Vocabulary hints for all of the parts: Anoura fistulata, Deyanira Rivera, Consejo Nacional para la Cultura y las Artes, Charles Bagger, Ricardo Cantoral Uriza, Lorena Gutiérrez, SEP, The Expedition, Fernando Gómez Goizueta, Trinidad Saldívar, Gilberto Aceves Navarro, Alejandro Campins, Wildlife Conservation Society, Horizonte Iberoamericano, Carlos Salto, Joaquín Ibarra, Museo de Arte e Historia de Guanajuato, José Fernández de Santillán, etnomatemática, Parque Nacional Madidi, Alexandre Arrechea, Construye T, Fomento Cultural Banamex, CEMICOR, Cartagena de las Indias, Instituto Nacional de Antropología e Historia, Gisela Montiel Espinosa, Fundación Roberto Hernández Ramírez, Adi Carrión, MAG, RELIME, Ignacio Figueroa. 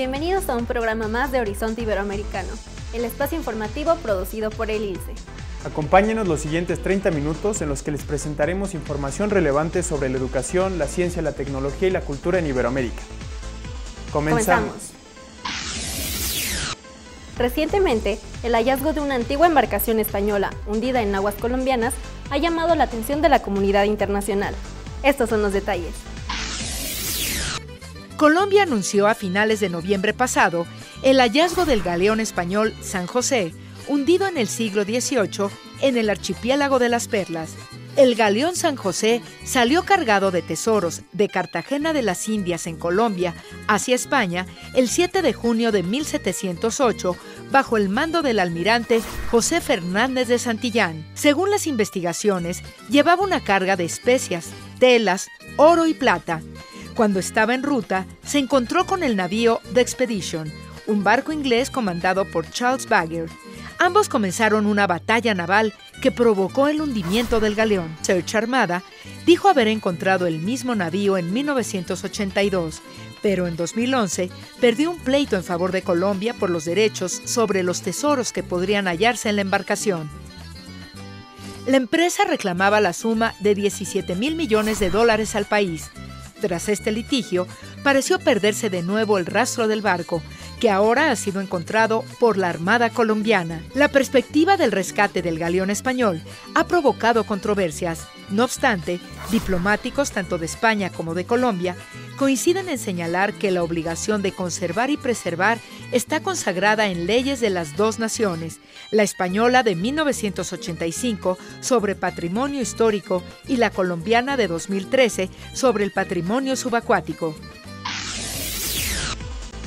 Bienvenidos a un programa más de Horizonte Iberoamericano, el espacio informativo producido por el INSE. Acompáñenos los siguientes 30 minutos en los que les presentaremos información relevante sobre la educación, la ciencia, la tecnología y la cultura en Iberoamérica. ¡Comenzamos! Recientemente, el hallazgo de una antigua embarcación española hundida en aguas colombianas ha llamado la atención de la comunidad internacional. Estos son los detalles. Colombia anunció a finales de noviembre pasado el hallazgo del galeón español San José, hundido en el siglo XVIII en el archipiélago de las Perlas. El galeón San José salió cargado de tesoros de Cartagena de las Indias en Colombia hacia España el 7 de junio de 1708 bajo el mando del almirante José Fernández de Santillán. Según las investigaciones, llevaba una carga de especias, telas, oro y plata. Cuando estaba en ruta, se encontró con el navío The Expedition, un barco inglés comandado por Charles Bagger. Ambos comenzaron una batalla naval que provocó el hundimiento del galeón. Search Armada dijo haber encontrado el mismo navío en 1982, pero en 2011 perdió un pleito en favor de Colombia por los derechos sobre los tesoros que podrían hallarse en la embarcación. La empresa reclamaba la suma de $17 mil millones al país. Tras este litigio, pareció perderse de nuevo el rastro del barco, que ahora ha sido encontrado por la Armada colombiana. La perspectiva del rescate del galeón español ha provocado controversias. No obstante, diplomáticos tanto de España como de Colombia coinciden en señalar que la obligación de conservar y preservar está consagrada en leyes de las dos naciones, la española de 1985 sobre patrimonio histórico y la colombiana de 2013 sobre el patrimonio subacuático.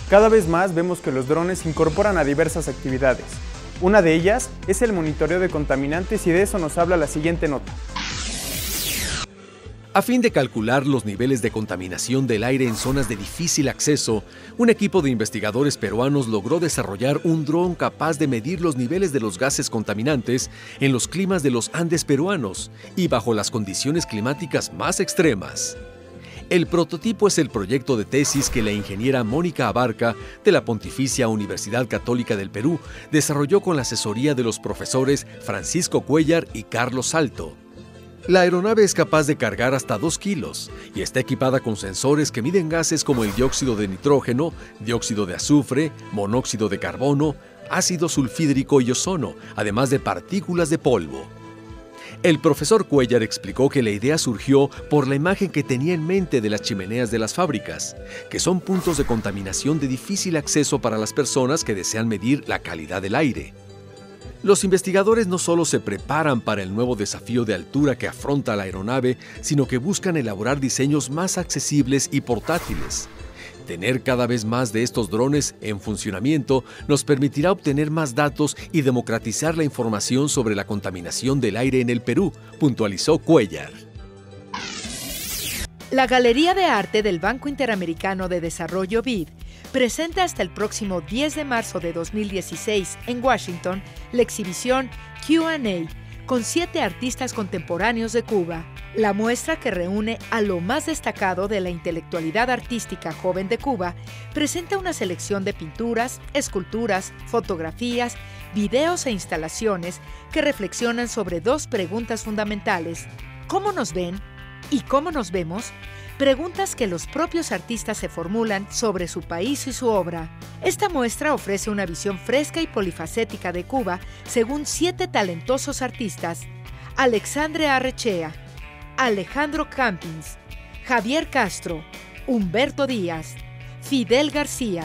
Cada vez más vemos que los drones se incorporan a diversas actividades. Una de ellas es el monitoreo de contaminantes y de eso nos habla la siguiente nota. A fin de calcular los niveles de contaminación del aire en zonas de difícil acceso, un equipo de investigadores peruanos logró desarrollar un dron capaz de medir los niveles de los gases contaminantes en los climas de los Andes peruanos y bajo las condiciones climáticas más extremas. El prototipo es el proyecto de tesis que la ingeniera Mónica Abarca, de la Pontificia Universidad Católica del Perú, desarrolló con la asesoría de los profesores Francisco Cuellar y Carlos Salto. La aeronave es capaz de cargar hasta 2 kilos y está equipada con sensores que miden gases como el dióxido de nitrógeno, dióxido de azufre, monóxido de carbono, ácido sulfhídrico y ozono, además de partículas de polvo. El profesor Cuellar explicó que la idea surgió por la imagen que tenía en mente de las chimeneas de las fábricas, que son puntos de contaminación de difícil acceso para las personas que desean medir la calidad del aire. Los investigadores no solo se preparan para el nuevo desafío de altura que afronta la aeronave, sino que buscan elaborar diseños más accesibles y portátiles. Tener cada vez más de estos drones en funcionamiento nos permitirá obtener más datos y democratizar la información sobre la contaminación del aire en el Perú, puntualizó Cuellar. La Galería de Arte del Banco Interamericano de Desarrollo BID presenta hasta el próximo 10 de marzo de 2016 en Washington la exhibición Q&A con 7 artistas contemporáneos de Cuba. La muestra, que reúne a lo más destacado de la intelectualidad artística joven de Cuba, presenta una selección de pinturas, esculturas, fotografías, videos e instalaciones que reflexionan sobre 2 preguntas fundamentales: ¿cómo nos ven y cómo nos vemos? Preguntas que los propios artistas se formulan sobre su país y su obra. Esta muestra ofrece una visión fresca y polifacética de Cuba, según 7 talentosos artistas: Alexandre Arrechea, Alejandro Campins, Javier Castro, Humberto Díaz, Fidel García,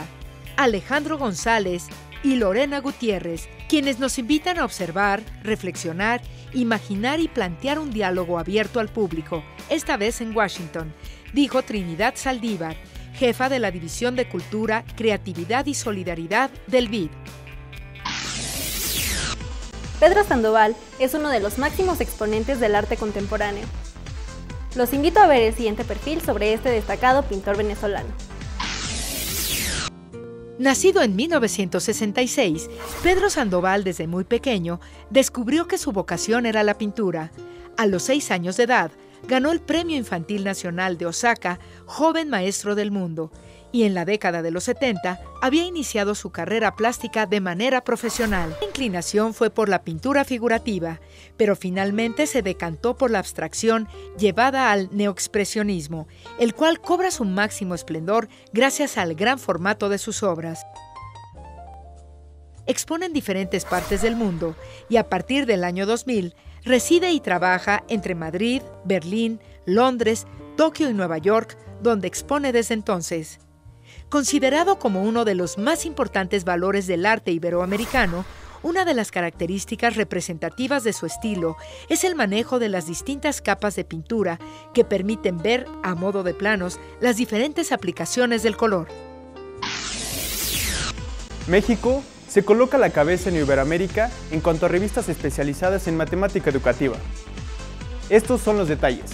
Alejandro González y Lorena Gutiérrez, quienes nos invitan a observar, reflexionar, imaginar y plantear un diálogo abierto al público, esta vez en Washington, dijo Trinidad Saldívar, jefa de la División de Cultura, Creatividad y Solidaridad del BID. Pedro Sandoval es uno de los máximos exponentes del arte contemporáneo. Los invito a ver el siguiente perfil sobre este destacado pintor venezolano. Nacido en 1966, Pedro Sandoval desde muy pequeño descubrió que su vocación era la pintura. A los 6 años de edad, ganó el Premio Infantil Nacional de Osaka, Joven Maestro del Mundo, y en la década de los 70 había iniciado su carrera plástica de manera profesional. La inclinación fue por la pintura figurativa, pero finalmente se decantó por la abstracción llevada al neoexpresionismo, el cual cobra su máximo esplendor gracias al gran formato de sus obras. Expone en diferentes partes del mundo y a partir del año 2000 reside y trabaja entre Madrid, Berlín, Londres, Tokio y Nueva York, donde expone desde entonces. Considerado como uno de los más importantes valores del arte iberoamericano, una de las características representativas de su estilo es el manejo de las distintas capas de pintura que permiten ver, a modo de planos, las diferentes aplicaciones del color. México se coloca a la cabeza en Iberoamérica en cuanto a revistas especializadas en matemática educativa. Estos son los detalles.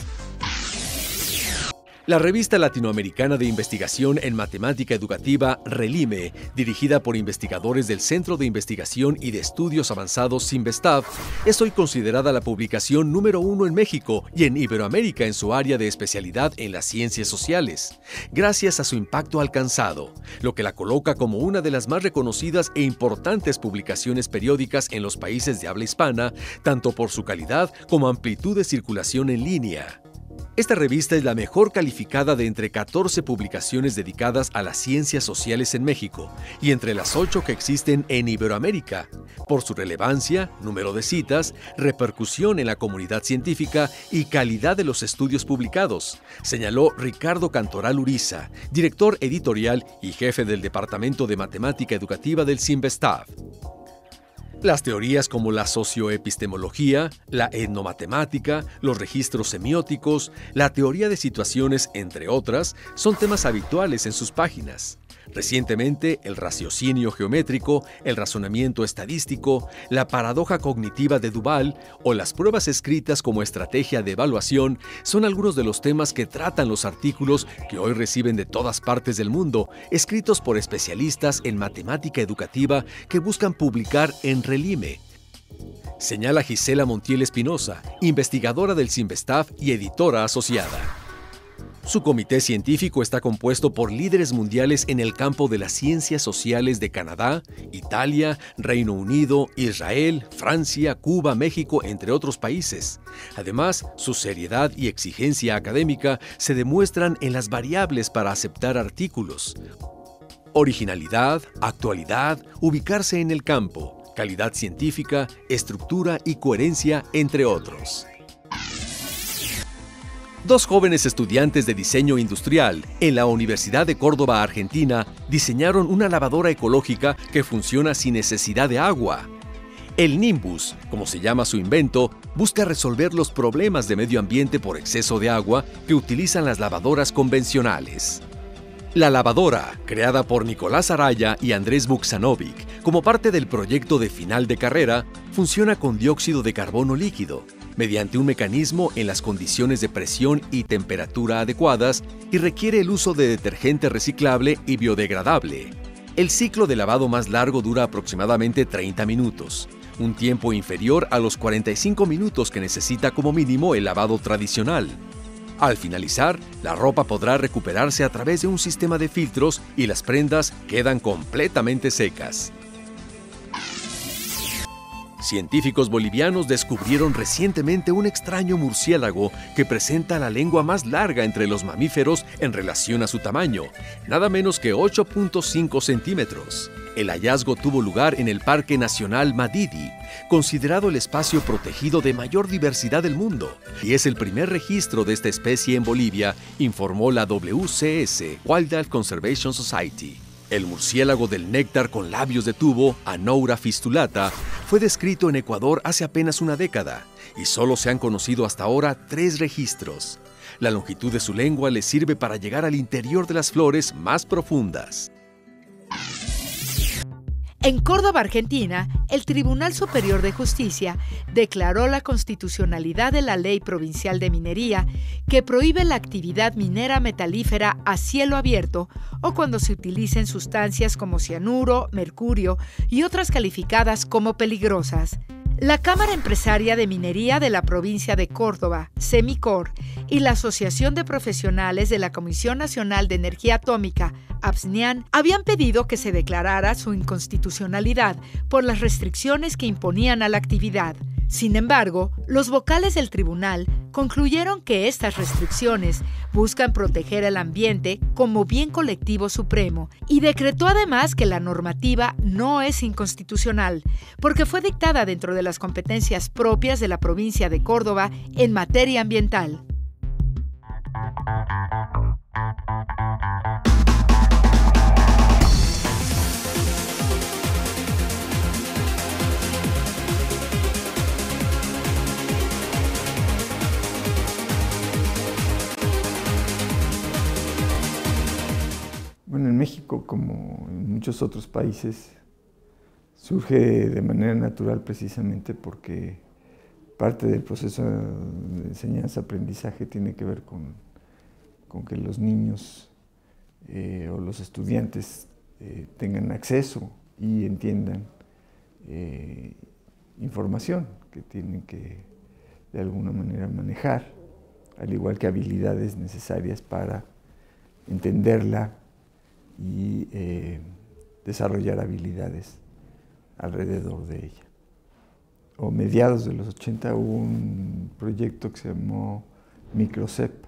La revista latinoamericana de investigación en matemática educativa, RELIME, dirigida por investigadores del Centro de Investigación y de Estudios Avanzados CINVESTAV, es hoy considerada la publicación número 1 en México y en Iberoamérica en su área de especialidad en las ciencias sociales, gracias a su impacto alcanzado, lo que la coloca como una de las más reconocidas e importantes publicaciones periódicas en los países de habla hispana, tanto por su calidad como amplitud de circulación en línea. Esta revista es la mejor calificada de entre 14 publicaciones dedicadas a las ciencias sociales en México y entre las 8 que existen en Iberoamérica, por su relevancia, número de citas, repercusión en la comunidad científica y calidad de los estudios publicados, señaló Ricardo Cantoral Uriza, director editorial y jefe del Departamento de Matemática Educativa del CINVESTAV. Las teorías como la socioepistemología, la etnomatemática, los registros semióticos, la teoría de situaciones, entre otras, son temas habituales en sus páginas. Recientemente, el raciocinio geométrico, el razonamiento estadístico, la paradoja cognitiva de Duval o las pruebas escritas como estrategia de evaluación son algunos de los temas que tratan los artículos que hoy reciben de todas partes del mundo, escritos por especialistas en matemática educativa que buscan publicar en RELIME. Señala Gisela Montiel Espinosa, investigadora del CINVESTAV y editora asociada. Su comité científico está compuesto por líderes mundiales en el campo de las ciencias sociales de Canadá, Italia, Reino Unido, Israel, Francia, Cuba, México, entre otros países. Además, su seriedad y exigencia académica se demuestran en las variables para aceptar artículos: originalidad, actualidad, ubicarse en el campo, calidad científica, estructura y coherencia, entre otros. Dos jóvenes estudiantes de diseño industrial en la Universidad de Córdoba, Argentina, diseñaron una lavadora ecológica que funciona sin necesidad de agua. El Nimbus, como se llama su invento, busca resolver los problemas de medio ambiente por exceso de agua que utilizan las lavadoras convencionales. La lavadora, creada por Nicolás Araya y Andrés Vuksanovic como parte del proyecto de final de carrera, funciona con dióxido de carbono líquido, mediante un mecanismo en las condiciones de presión y temperatura adecuadas y requiere el uso de detergente reciclable y biodegradable. El ciclo de lavado más largo dura aproximadamente 30 minutos, un tiempo inferior a los 45 minutos que necesita como mínimo el lavado tradicional. Al finalizar, la ropa podrá recuperarse a través de un sistema de filtros y las prendas quedan completamente secas. Científicos bolivianos descubrieron recientemente un extraño murciélago que presenta la lengua más larga entre los mamíferos en relación a su tamaño, nada menos que 8.5 centímetros. El hallazgo tuvo lugar en el Parque Nacional Madidi, considerado el espacio protegido de mayor diversidad del mundo, y es el primer registro de esta especie en Bolivia, informó la WCS, Wildlife Conservation Society. El murciélago del néctar con labios de tubo, Anoura fistulata, fue descrito en Ecuador hace apenas una década, y solo se han conocido hasta ahora 3 registros. La longitud de su lengua le sirve para llegar al interior de las flores más profundas. En Córdoba, Argentina, el Tribunal Superior de Justicia declaró la constitucionalidad de la Ley Provincial de Minería que prohíbe la actividad minera metalífera a cielo abierto o cuando se utilicen sustancias como cianuro, mercurio y otras calificadas como peligrosas. La Cámara Empresaria de Minería de la Provincia de Córdoba, CEMICOR, y la Asociación de Profesionales de la Comisión Nacional de Energía Atómica, APSNIAN, habían pedido que se declarara su inconstitucionalidad por las restricciones que imponían a la actividad. Sin embargo, los vocales del tribunal concluyeron que estas restricciones buscan proteger el ambiente como bien colectivo supremo y decretó además que la normativa no es inconstitucional, porque fue dictada dentro de las competencias propias de la provincia de Córdoba en materia ambiental. Bueno, en México, como en muchos otros países, surge de manera natural precisamente porque parte del proceso de enseñanza-aprendizaje tiene que ver con que los niños o los estudiantes tengan acceso y entiendan información que tienen que de alguna manera manejar, al igual que habilidades necesarias para entenderla, y desarrollar habilidades alrededor de ella. A mediados de los 80 hubo un proyecto que se llamó SEP,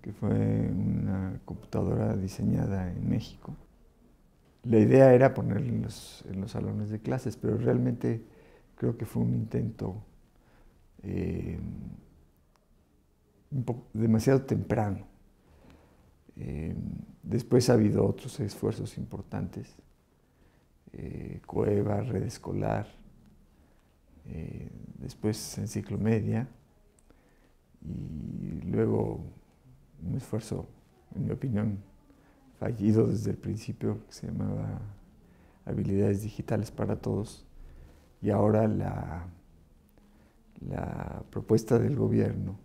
que fue una computadora diseñada en México. La idea era ponerla en los salones de clases, pero realmente creo que fue un intento un poco demasiado temprano. Después ha habido otros esfuerzos importantes, Cueva, Red Escolar, después Enciclomedia, y luego un esfuerzo, en mi opinión, fallido desde el principio, que se llamaba Habilidades Digitales para Todos, y ahora la propuesta del gobierno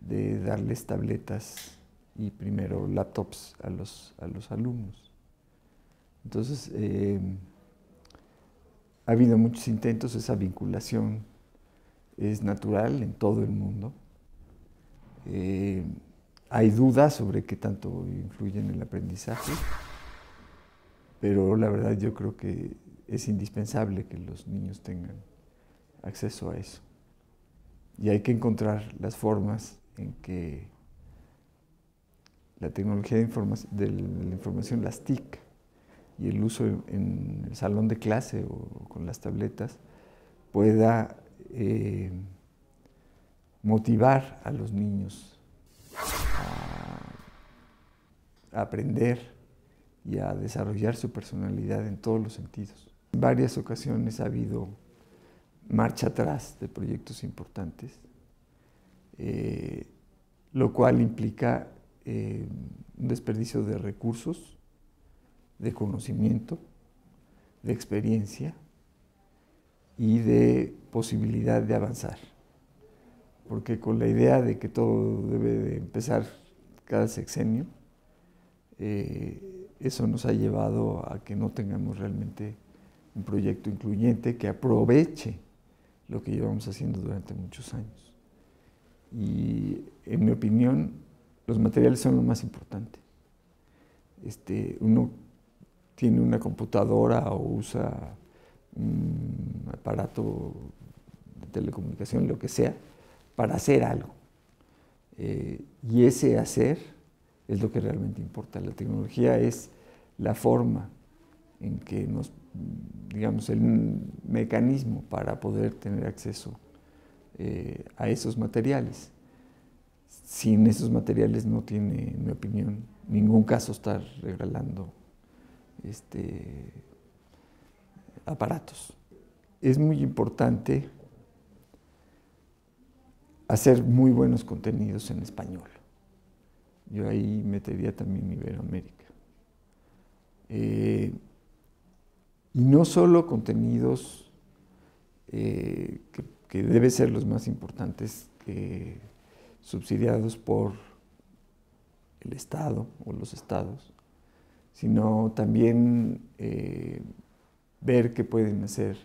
de darles tabletas y primero laptops a los alumnos. Entonces, ha habido muchos intentos, esa vinculación es natural en todo el mundo. Hay dudas sobre qué tanto influye en el aprendizaje, pero la verdad yo creo que es indispensable que los niños tengan acceso a eso. Y hay que encontrar las formas en que la tecnología de la información, las TIC, y el uso en el salón de clase o con las tabletas, pueda motivar a los niños a aprender y a desarrollar su personalidad en todos los sentidos. En varias ocasiones ha habido marcha atrás de proyectos importantes, lo cual implica un desperdicio de recursos, de conocimiento, de experiencia y de posibilidad de avanzar. Porque con la idea de que todo debe de empezar cada sexenio, eso nos ha llevado a que no tengamos realmente un proyecto incluyente que aproveche lo que llevamos haciendo durante muchos años. Y en mi opinión, los materiales son lo más importante. Uno tiene una computadora o usa un aparato de telecomunicación, lo que sea, para hacer algo. Y ese hacer es lo que realmente importa. La tecnología es la forma en que nos, digamos, el mecanismo para poder tener acceso a esos materiales. Sin esos materiales no tiene, en mi opinión, ningún caso estar regalando aparatos. Es muy importante hacer muy buenos contenidos en español. Yo ahí metería también Iberoamérica. Y no solo contenidos que deben ser los más importantes subsidiados por el Estado o los estados, sino también ver qué pueden hacer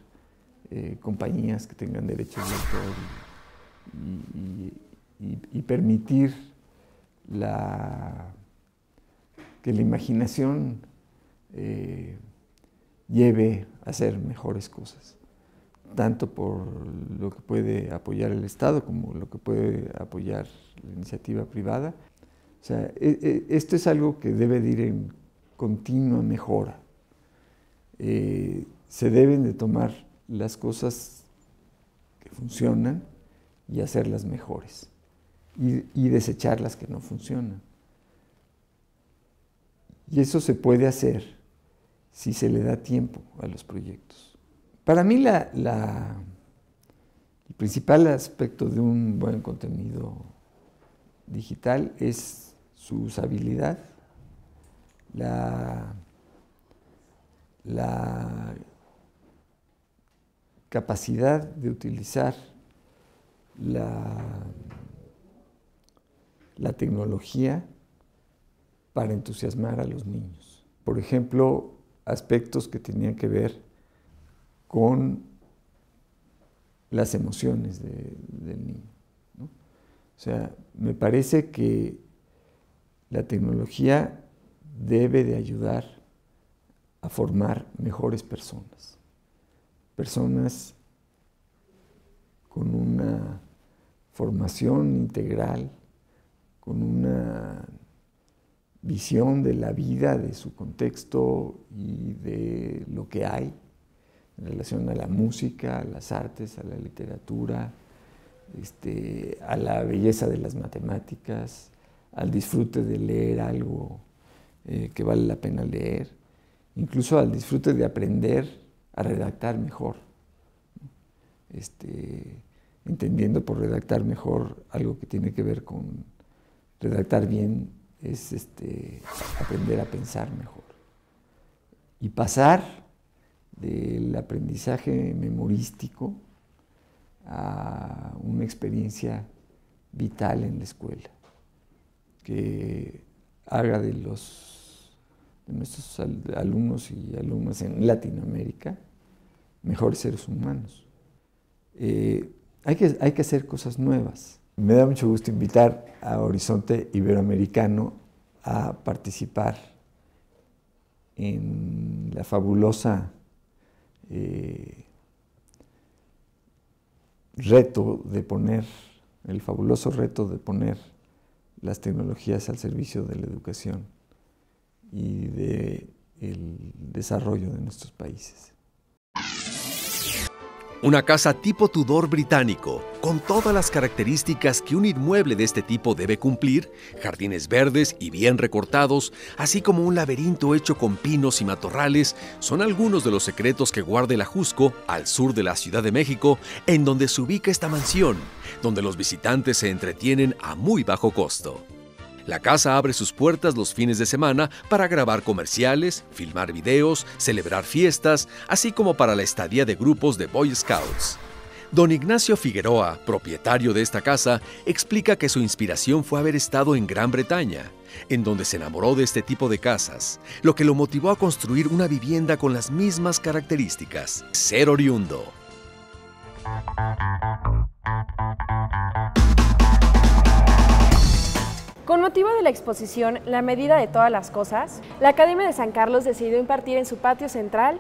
compañías que tengan derechos de autor y permitir que la imaginación lleve a hacer mejores cosas, tanto por lo que puede apoyar el Estado como lo que puede apoyar la iniciativa privada. O sea, esto es algo que debe de ir en continua mejora. Se deben de tomar las cosas que funcionan y hacerlas mejores, y desechar las que no funcionan. Y eso se puede hacer si se le da tiempo a los proyectos. Para mí el principal aspecto de un buen contenido digital es su usabilidad, la capacidad de utilizar la tecnología para entusiasmar a los niños. Por ejemplo, aspectos que tenían que ver con las emociones del niño, ¿no? O sea, me parece que la tecnología debe de ayudar a formar mejores personas, personas con una formación integral, con una visión de la vida, de su contexto y de lo que hay en relación a la música, a las artes, a la literatura, a la belleza de las matemáticas, al disfrute de leer algo que vale la pena leer, incluso al disfrute de aprender a redactar mejor, entendiendo por redactar mejor algo que tiene que ver con redactar bien, es aprender a pensar mejor. Y pasar del aprendizaje memorístico a una experiencia vital en la escuela, que haga de nuestros alumnos y alumnas en Latinoamérica mejores seres humanos. Hay que hacer cosas nuevas. Me da mucho gusto invitar a Horizonte Iberoamericano a participar en la fabulosa el fabuloso reto de poner las tecnologías al servicio de la educación y del desarrollo de nuestros países. Una casa tipo Tudor británico, con todas las características que un inmueble de este tipo debe cumplir, jardines verdes y bien recortados, así como un laberinto hecho con pinos y matorrales, son algunos de los secretos que guarda el Ajusco, al sur de la Ciudad de México, en donde se ubica esta mansión, donde los visitantes se entretienen a muy bajo costo. La casa abre sus puertas los fines de semana para grabar comerciales, filmar videos, celebrar fiestas, así como para la estadía de grupos de Boy Scouts. Don Ignacio Figueroa, propietario de esta casa, explica que su inspiración fue haber estado en Gran Bretaña, en donde se enamoró de este tipo de casas, lo que lo motivó a construir una vivienda con las mismas características, ser oriundo. Con motivo de la exposición La medida de todas las cosas, la Academia de San Carlos decidió impartir en su patio central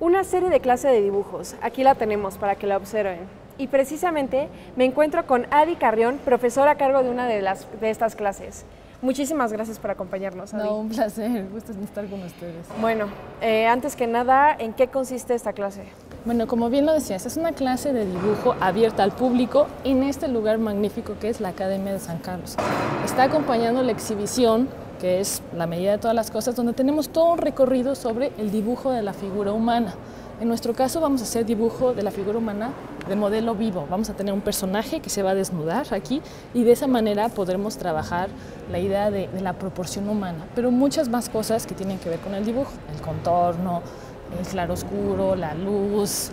una serie de clases de dibujos. Aquí la tenemos para que la observen. Y precisamente me encuentro con Adi Carrión, profesora a cargo de una de estas clases. Muchísimas gracias por acompañarnos, Adi. No, un placer, gusto estar con ustedes. Bueno, antes que nada, ¿en qué consiste esta clase? Bueno, como bien lo decías, es una clase de dibujo abierta al público en este lugar magnífico que es la Academia de San Carlos. Está acompañando la exhibición, que es La medida de todas las cosas, donde tenemos todo un recorrido sobre el dibujo de la figura humana. En nuestro caso vamos a hacer dibujo de la figura humana de modelo vivo. Vamos a tener un personaje que se va a desnudar aquí y de esa manera podremos trabajar la idea de la proporción humana, pero muchas más cosas que tienen que ver con el dibujo, el contorno, el claroscuro, la luz,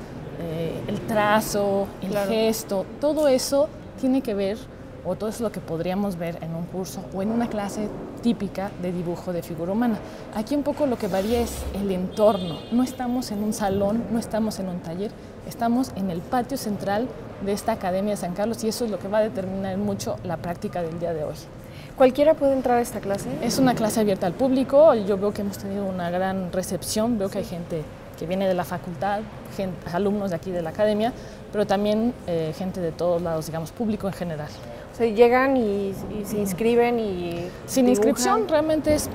el trazo, el gesto, todo eso tiene que ver, o todo es lo que podríamos ver en un curso o en una clase típica de dibujo de figura humana. Aquí un poco lo que varía es el entorno. No estamos en un salón, no estamos en un taller, estamos en el patio central de esta Academia de San Carlos y eso es lo que va a determinar mucho la práctica del día de hoy. ¿Cualquiera puede entrar a esta clase? Es una clase abierta al público. Yo veo que hemos tenido una gran recepción, veo que hay gente que viene de la facultad, alumnos de aquí de la academia, pero también gente de todos lados, digamos, público en general. O sea, llegan y se inscriben y sin dibujan. Inscripción realmente es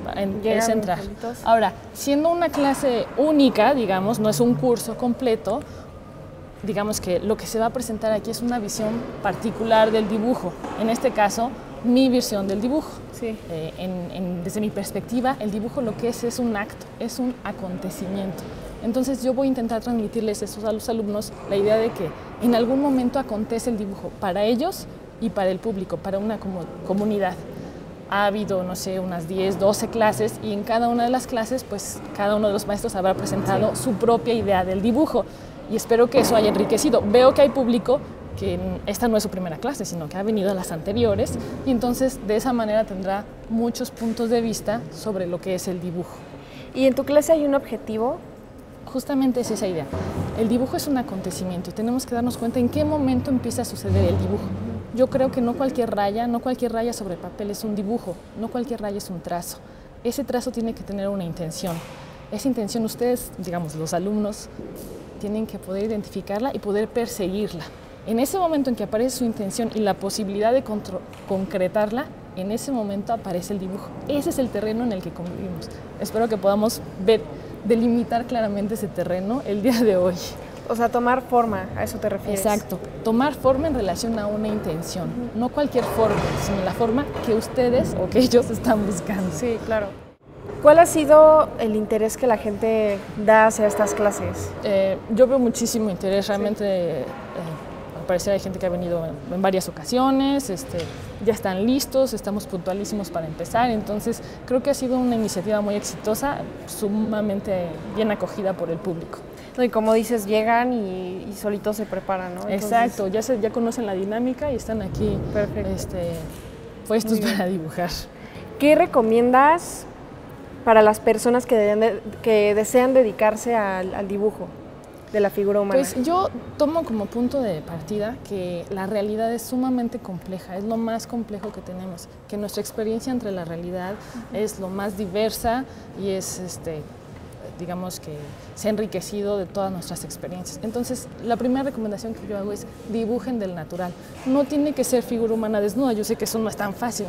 entrar. Ahora, siendo una clase única, digamos, no es un curso completo, digamos que lo que se va a presentar aquí es una visión particular del dibujo. En este caso, mi visión del dibujo. Sí. Desde mi perspectiva, el dibujo lo que es un acto, es un acontecimiento. Entonces yo voy a intentar transmitirles eso a los alumnos, la idea de que en algún momento acontece el dibujo para ellos y para el público, para una comunidad. Ha habido, no sé, unas 10, 12 clases y en cada una de las clases, pues cada uno de los maestros habrá presentado su propia idea del dibujo y espero que eso haya enriquecido. Veo que hay público que esta no es su primera clase, sino que ha venido a las anteriores y entonces de esa manera tendrá muchos puntos de vista sobre lo que es el dibujo. ¿Y en tu clase hay un objetivo? Justamente es esa idea. El dibujo es un acontecimiento y tenemos que darnos cuenta en qué momento empieza a suceder el dibujo. Yo creo que no cualquier raya sobre papel es un dibujo, no cualquier raya es un trazo. Ese trazo tiene que tener una intención. Esa intención ustedes, digamos, los alumnos, tienen que poder identificarla y poder perseguirla. En ese momento en que aparece su intención y la posibilidad de concretarla, en ese momento aparece el dibujo. Ese es el terreno en el que convivimos. Espero que podamos ver, delimitar claramente ese terreno el día de hoy. O sea, tomar forma, ¿a eso te refieres? Exacto, tomar forma en relación a una intención. No cualquier forma, sino la forma que ustedes o que ellos están buscando. Sí, claro. ¿Cuál ha sido el interés que la gente da hacia estas clases? Yo veo muchísimo interés, realmente. Sí. Al parecer hay gente que ha venido en varias ocasiones, ya están listos, estamos puntualísimos para empezar, entonces creo que ha sido una iniciativa muy exitosa, sumamente bien acogida por el público. Y como dices, llegan y solitos se preparan, ¿no? Entonces, exacto, ya conocen la dinámica y están aquí puestos para dibujar. ¿Qué recomiendas para las personas que desean dedicarse al dibujo de la figura humana? Pues yo tomo como punto de partida que la realidad es sumamente compleja, es lo más complejo que tenemos, que nuestra experiencia entre la realidad es lo más diversa y es, digamos que se ha enriquecido de todas nuestras experiencias. Entonces, la primera recomendación que yo hago es dibujen del natural. No tiene que ser figura humana desnuda, yo sé que eso no es tan fácil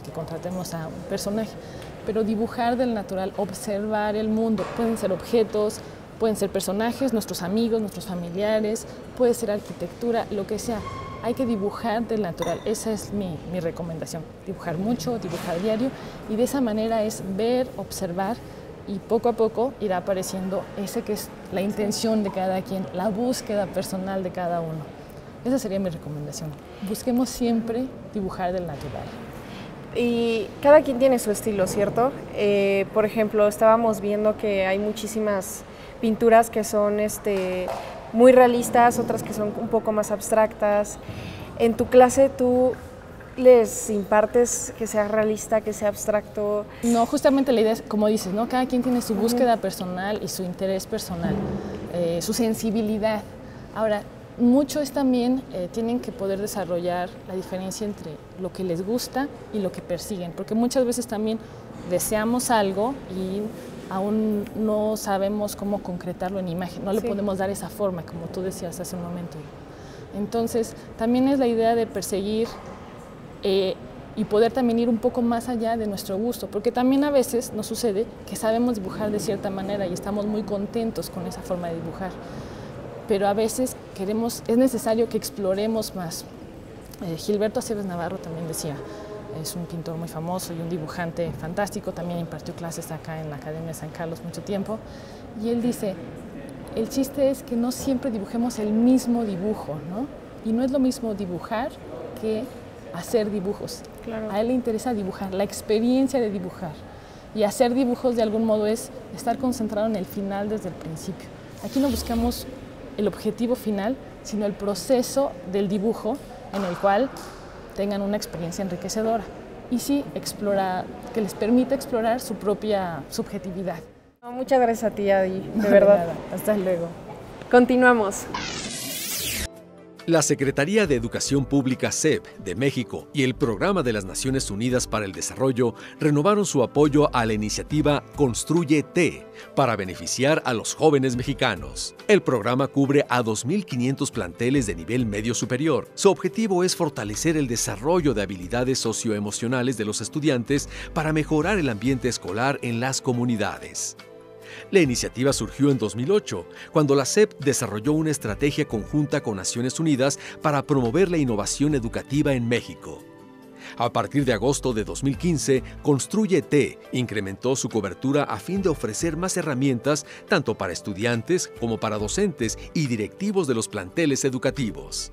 que contratemos a un personaje, pero dibujar del natural, observar el mundo, pueden ser objetos, pueden ser personajes, nuestros amigos, nuestros familiares, puede ser arquitectura, lo que sea. Hay que dibujar del natural, esa es mi recomendación. Dibujar mucho, dibujar diario y de esa manera es ver, observar y poco a poco irá apareciendo esa que es la intención de cada quien, la búsqueda personal de cada uno. Esa sería mi recomendación. Busquemos siempre dibujar del natural. Y cada quien tiene su estilo, ¿cierto? Por ejemplo, estábamos viendo que hay muchísimas pinturas que son muy realistas, otras que son un poco más abstractas. En tu clase, ¿tú les impartes que sea realista, que sea abstracto? No, justamente la idea es, como dices, ¿no? Cada quien tiene su búsqueda personal y su interés personal, su sensibilidad. Ahora, muchos también tienen que poder desarrollar la diferencia entre lo que les gusta y lo que persiguen, porque muchas veces también deseamos algo y aún no sabemos cómo concretarlo en imagen, no le podemos dar esa forma, como tú decías hace un momento. Entonces, también es la idea de perseguir y poder también ir un poco más allá de nuestro gusto, porque también a veces nos sucede que sabemos dibujar de cierta manera y estamos muy contentos con esa forma de dibujar, pero a veces es necesario que exploremos más. Gilberto Aceves Navarro también decía, es un pintor muy famoso y un dibujante fantástico, también impartió clases acá en la Academia de San Carlos mucho tiempo, y él dice, el chiste es que no siempre dibujemos el mismo dibujo, ¿no? Y no es lo mismo dibujar que hacer dibujos. Claro. A él le interesa dibujar, la experiencia de dibujar, y hacer dibujos de algún modo es estar concentrado en el final desde el principio. Aquí no buscamos el objetivo final, sino el proceso del dibujo en el cual tengan una experiencia enriquecedora. y sí explora, que les permita explorar su propia subjetividad. No, muchas gracias a ti, Adi, de verdad. Nada. Hasta luego. Continuamos. La Secretaría de Educación Pública SEP de México y el Programa de las Naciones Unidas para el Desarrollo renovaron su apoyo a la iniciativa Construye T para beneficiar a los jóvenes mexicanos. El programa cubre a 2.500 planteles de nivel medio superior. Su objetivo es fortalecer el desarrollo de habilidades socioemocionales de los estudiantes para mejorar el ambiente escolar en las comunidades. La iniciativa surgió en 2008, cuando la SEP desarrolló una estrategia conjunta con Naciones Unidas para promover la innovación educativa en México. A partir de agosto de 2015, Construye T incrementó su cobertura a fin de ofrecer más herramientas tanto para estudiantes como para docentes y directivos de los planteles educativos.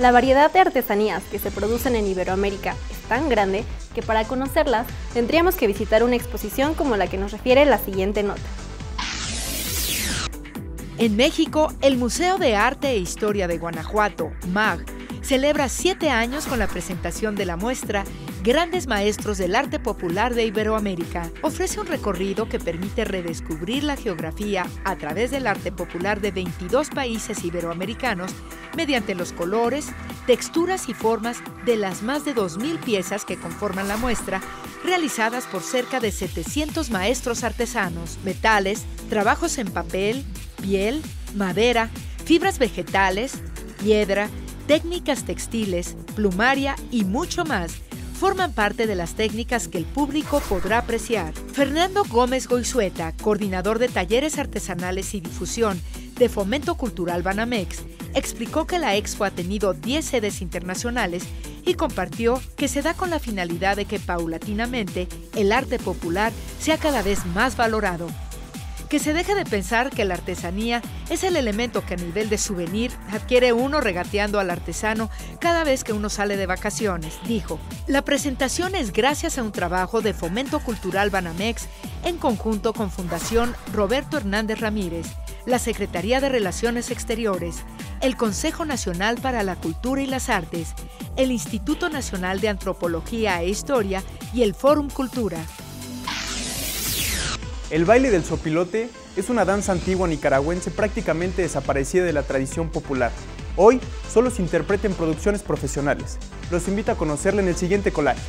La variedad de artesanías que se producen en Iberoamérica es tan grande que para conocerlas tendríamos que visitar una exposición como la que nos refiere la siguiente nota. En México, el Museo de Arte e Historia de Guanajuato, MAG, celebra 7 años con la presentación de la muestra Grandes Maestros del Arte Popular de Iberoamérica. Ofrece un recorrido que permite redescubrir la geografía a través del arte popular de 22 países iberoamericanos mediante los colores, texturas y formas de las más de 2.000 piezas que conforman la muestra, realizadas por cerca de 700 maestros artesanos. Metales, trabajos en papel, piel, madera, fibras vegetales, piedra, técnicas textiles, plumaria y mucho más forman parte de las técnicas que el público podrá apreciar. Fernando Gómez Goizueta, coordinador de talleres artesanales y difusión de Fomento Cultural Banamex, explicó que la expo ha tenido 10 sedes internacionales y compartió que se da con la finalidad de que paulatinamente el arte popular sea cada vez más valorado. Que se deje de pensar que la artesanía es el elemento que a nivel de souvenir adquiere uno regateando al artesano cada vez que uno sale de vacaciones, dijo. La presentación es gracias a un trabajo de Fomento Cultural Banamex en conjunto con Fundación Roberto Hernández Ramírez, la Secretaría de Relaciones Exteriores, el Consejo Nacional para la Cultura y las Artes, el Instituto Nacional de Antropología e Historia y el Fórum Cultura. El baile del zopilote es una danza antigua nicaragüense prácticamente desaparecida de la tradición popular. Hoy solo se interpreta en producciones profesionales. Los invito a conocerla en el siguiente collage.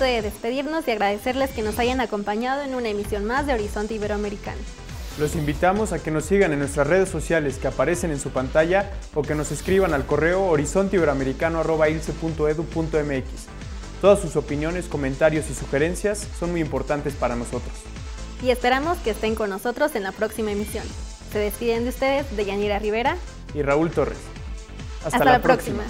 De despedirnos y agradecerles que nos hayan acompañado en una emisión más de Horizonte Iberoamericano. Los invitamos a que nos sigan en nuestras redes sociales que aparecen en su pantalla o que nos escriban al correo horizonteiberoamericano@ilse.edu.mx. Todas sus opiniones, comentarios y sugerencias son muy importantes para nosotros. Y esperamos que estén con nosotros en la próxima emisión. Se despiden de ustedes Deyanira Rivera y Raúl Torres. Hasta la próxima.